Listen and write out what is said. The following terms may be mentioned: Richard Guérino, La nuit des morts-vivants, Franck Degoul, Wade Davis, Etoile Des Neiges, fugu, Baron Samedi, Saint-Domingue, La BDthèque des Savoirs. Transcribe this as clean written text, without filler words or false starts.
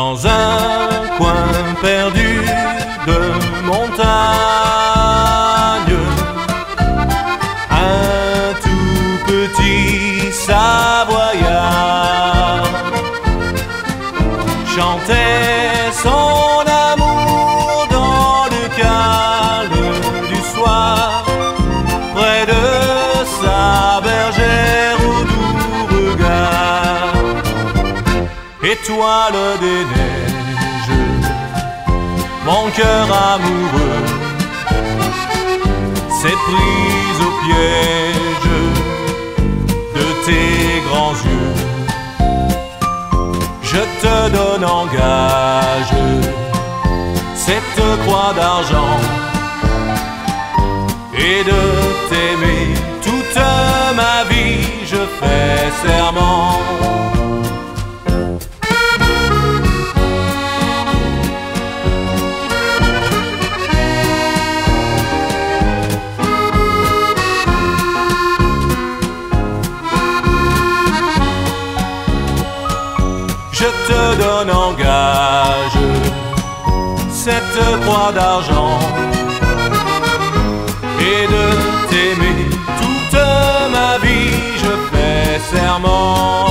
dans un coin perdu de montagne, un tout petit Savoyard chantait son amour dans le calme du soir, près de sa bergère au doux regard. Étoile des neiges, mon cœur amoureux s'est pris au piège de tes grands yeux. Je te donne en gage cette croix d'argent et de t'aimer toute ma vie, je fais serment. Je te donne en gage cette croix d'argent et de t'aimer toute ma vie, je fais serment.